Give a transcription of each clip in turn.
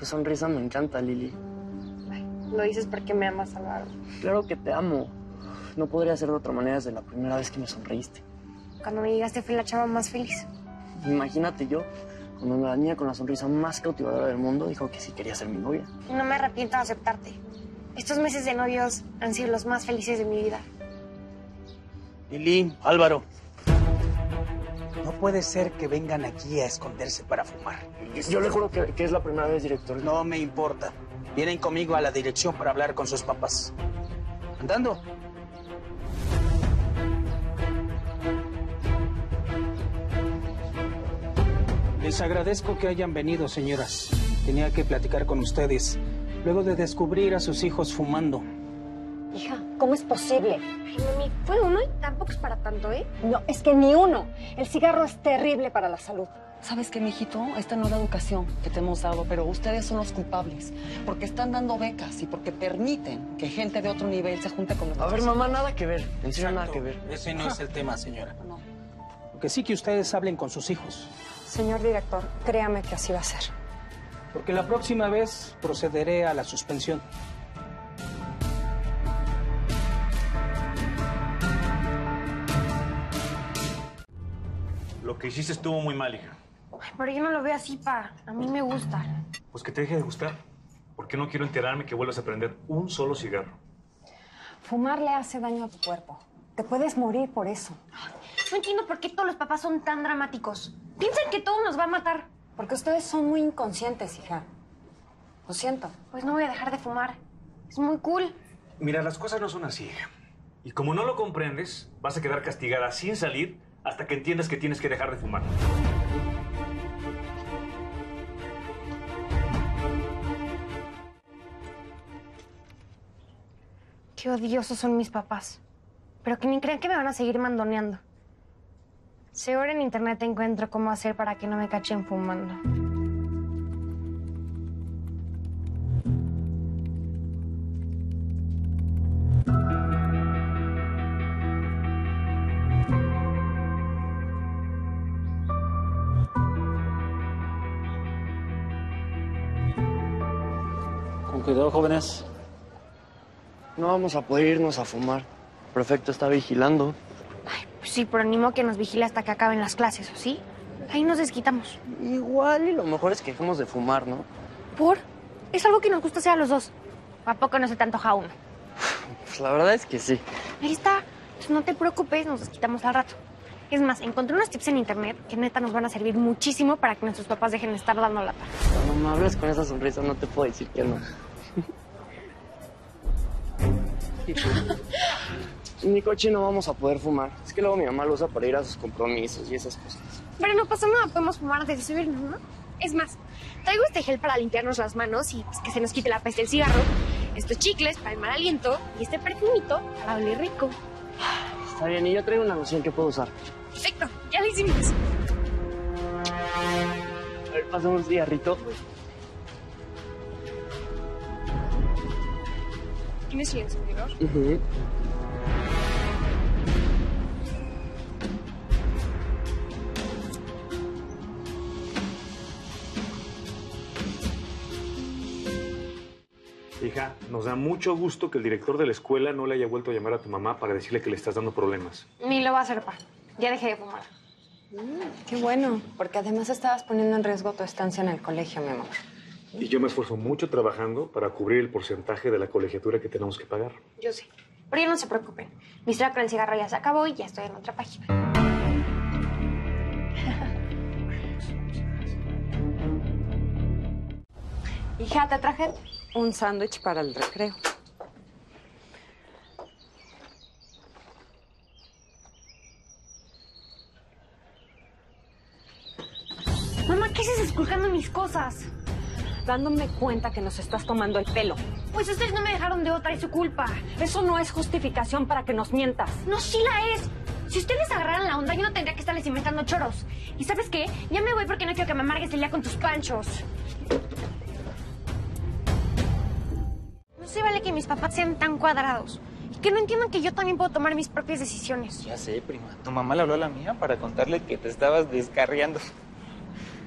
Tu sonrisa me encanta, Lili. Ay, lo dices porque me amas, Álvaro. Claro que te amo. No podría ser de otra manera desde la primera vez que me sonreíste. Cuando me llegaste fui la chava más feliz. Imagínate yo, cuando la niña con la sonrisa más cautivadora del mundo dijo que sí quería ser mi novia. Y no me arrepiento de aceptarte. Estos meses de novios han sido los más felices de mi vida. Lili, Álvaro. No puede ser que vengan aquí a esconderse para fumar. Yo le juro que es la primera vez, director. No me importa. Vienen conmigo a la dirección para hablar con sus papás. Andando. Les agradezco que hayan venido, señoras. Tenía que platicar con ustedes luego de descubrir a sus hijos fumando. Hija, ¿cómo es posible? Ay, mami, fue uno y tampoco es para tanto, ¿eh? No, es que ni uno. El cigarro es terrible para la salud. ¿Sabes qué, mijito? Esta no es la educación que te hemos dado, pero ustedes son los culpables porque están dando becas y porque permiten que gente de otro nivel se junte con nosotros. A ver, mamá, nada que ver. En serio, nada que ver. Ese no es el tema, señora. No. Porque sí que ustedes hablen con sus hijos. Señor director, créame que así va a ser. Porque la próxima vez procederé a la suspensión. Lo que hiciste estuvo muy mal, hija. Ay, pero yo no lo veo así, pa. A mí me gusta. Pues que te deje de gustar. Porque no quiero enterarme que vuelvas a prender un solo cigarro. Fumar le hace daño a tu cuerpo. Te puedes morir por eso. No entiendo por qué todos los papás son tan dramáticos. Piensan que todo nos va a matar. Porque ustedes son muy inconscientes, hija. Lo siento. Pues no voy a dejar de fumar. Es muy cool. Mira, las cosas no son así, hija. Y como no lo comprendes, vas a quedar castigada sin salir hasta que entiendas que tienes que dejar de fumar. Qué odiosos son mis papás. Pero que ni crean que me van a seguir mandoneando. Seguro en internet encuentro cómo hacer para que no me cachen fumando. Cuidado, jóvenes. No vamos a poder irnos a fumar. El prefecto está vigilando. Ay, pues sí, pero ni modo que nos vigile hasta que acaben las clases, ¿o sí? Ahí nos desquitamos. Igual, y lo mejor es que dejemos de fumar, ¿no? ¿Por? Es algo que nos gusta hacer a los dos. ¿A poco no se te antoja uno? Pues la verdad es que sí. Ahí está. Pues no te preocupes, nos desquitamos al rato. Es más, encontré unos tips en internet que neta nos van a servir muchísimo para que nuestros papás dejen de estar dando lata. Cuando me hablas con esa sonrisa no te puedo decir que no. En mi coche no vamos a poder fumar. Es que luego mi mamá lo usa para ir a sus compromisos y esas cosas. Pero no pasa nada, podemos fumar antes de subirnos, ¿no? Es más, traigo este gel para limpiarnos las manos y pues, que se nos quite la peste del cigarro. Estos chicles para el mal aliento y este perfumito para oler rico. Está bien, y yo traigo una loción que puedo usar. Perfecto, ya lo hicimos. A ver, pasa un cigarrito. ¿Tienes el encendedor? Hija, nos da mucho gusto que el director de la escuela no le haya vuelto a llamar a tu mamá para decirle que le estás dando problemas. Ni lo va a hacer, pa. Ya dejé de fumar. Qué bueno, porque además estabas poniendo en riesgo tu estancia en el colegio, mi amor. Y yo me esfuerzo mucho trabajando para cubrir el porcentaje de la colegiatura que tenemos que pagar. Yo sé. Pero ya no se preocupen. Mi historia con el cigarro ya se acabó y ya estoy en otra página. Hija, te traje un sándwich para el recreo. Mamá, ¿qué haces esculcando mis cosas? Dándome cuenta que nos estás tomando el pelo. Pues ustedes no me dejaron de otra, es su culpa. Eso no es justificación para que nos mientas. No, sí la es. Si ustedes agarraran la onda, yo no tendría que estarles inventando choros. ¿Y sabes qué? Ya me voy porque no quiero que me amargues el día con tus panchos. No se vale que mis papás sean tan cuadrados. Y que no entiendan que yo también puedo tomar mis propias decisiones. Ya sé, prima. Tu mamá le habló a la mía para contarle que te estabas descarriando.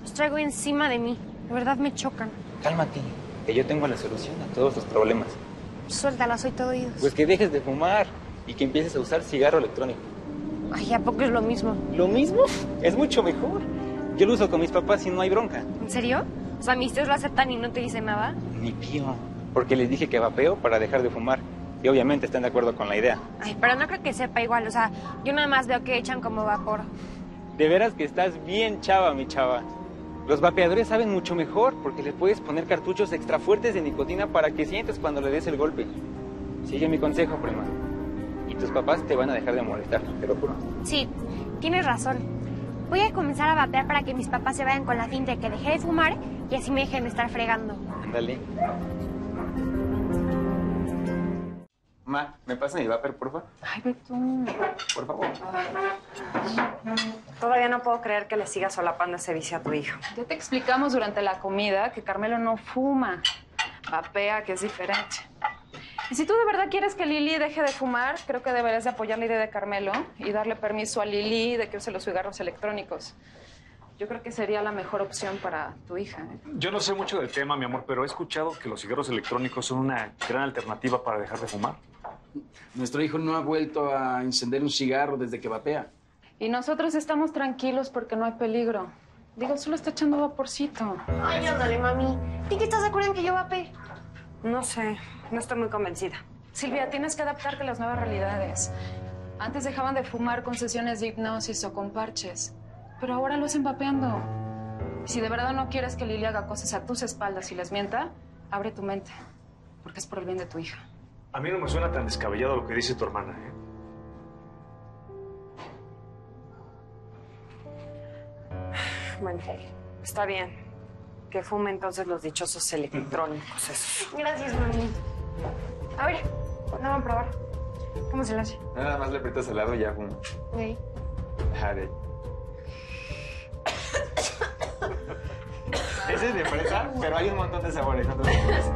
Los traigo encima de mí. De verdad me chocan. Cálmate, que yo tengo la solución a todos tus problemas. Suéltala, soy todo oídos. Pues que dejes de fumar y que empieces a usar cigarro electrónico. Ay, ¿a poco es lo mismo? ¿Lo mismo? Es mucho mejor. Yo lo uso con mis papás y no hay bronca. ¿En serio? O sea, mis tíos lo aceptan y no te dicen nada. Ni pío, porque les dije que vapeo para dejar de fumar. Y obviamente están de acuerdo con la idea. Ay, pero no creo que sepa igual, o sea, yo nada más veo que echan como vapor. De veras que estás bien chava, mi chava. Los vapeadores saben mucho mejor, porque le puedes poner cartuchos extra fuertes de nicotina para que sientes cuando le des el golpe. Sigue mi consejo, prima. Y tus papás te van a dejar de molestar, te lo juro. Sí, tienes razón. Voy a comenzar a vapear para que mis papás se vayan con la finta de que dejé de fumar y así me dejen de estar fregando. Ándale. Ma, ¿me pasa mi vapor, porfa? Ay, ve tú. Por favor. Todavía no puedo creer que le sigas solapando ese vicio a tu hijo. Ya te explicamos durante la comida que Carmelo no fuma. Vapea, que es diferente. Y si tú de verdad quieres que Lili deje de fumar, creo que deberías de apoyar la idea de Carmelo y darle permiso a Lili de que use los cigarros electrónicos. Yo creo que sería la mejor opción para tu hija, ¿eh? Yo no sé mucho del tema, mi amor, pero he escuchado que los cigarros electrónicos son una gran alternativa para dejar de fumar. Nuestro hijo no ha vuelto a encender un cigarro desde que vapea. Y nosotros estamos tranquilos porque no hay peligro. Digo, solo está echando vaporcito. Ay, ándale, mami. ¿Y qué estás de acuerdo en que yo vape? No sé, no estoy muy convencida. Silvia, tienes que adaptarte a las nuevas realidades. Antes dejaban de fumar con sesiones de hipnosis o con parches. Pero ahora lo hacen vapeando. Si de verdad no quieres que Lili haga cosas a tus espaldas y les mienta, abre tu mente, porque es por el bien de tu hija. A mí no me suena tan descabellado lo que dice tu hermana, ¿eh? Bueno, está bien. Que fume entonces los dichosos electrónicos esos. Gracias, mami. A ver, vamos a probar. ¿Cómo se lo hace? Nada más le aprietas al lado y ya fuma. Sí. Jare. Ese es de fresa, pero hay un montón de sabores. No te preocupes.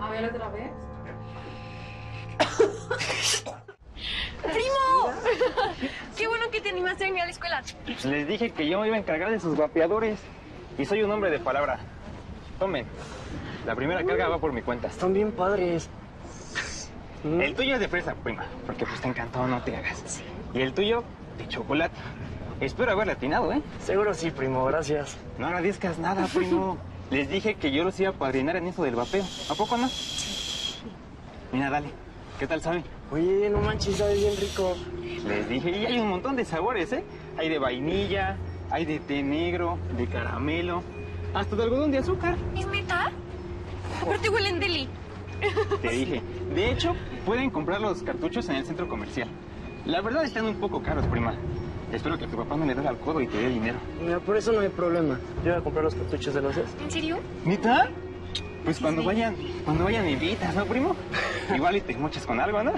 A ver, otra vez. ¡Primo! ¡Qué bueno que te animaste a venir a la escuela! Les dije que yo me iba a encargar de sus vapeadores. Y soy un hombre de palabra. Tomen. La primera carga va por mi cuenta. Están bien padres. El tuyo es de fresa, prima. Porque pues te encantó, no te hagas. Sí. Y el tuyo, de chocolate. Espero haberle atinado, ¿eh? Seguro sí, primo, gracias. No agradezcas nada, primo. Les dije que yo los iba a padrinar en eso del vapeo. ¿A poco no? Mira, dale. ¿Qué tal sabe? Oye, no manches, sabe bien rico. Les dije, y hay un montón de sabores, ¿eh? Hay de vainilla, hay de té negro, de caramelo, hasta de algodón de azúcar. ¿Es neta? Aparte huelen deli. Te dije. De hecho, pueden comprar los cartuchos en el centro comercial. La verdad están un poco caros, prima. Espero que tu papá no le dé al codo y te dé dinero. Mira, por eso no hay problema. Yo voy a comprar los cartuchos de noces. ¿En serio? ¿Nita? Pues cuando vayan, invitas, ¿no, primo? Igual y te mochas con algo, ¿no?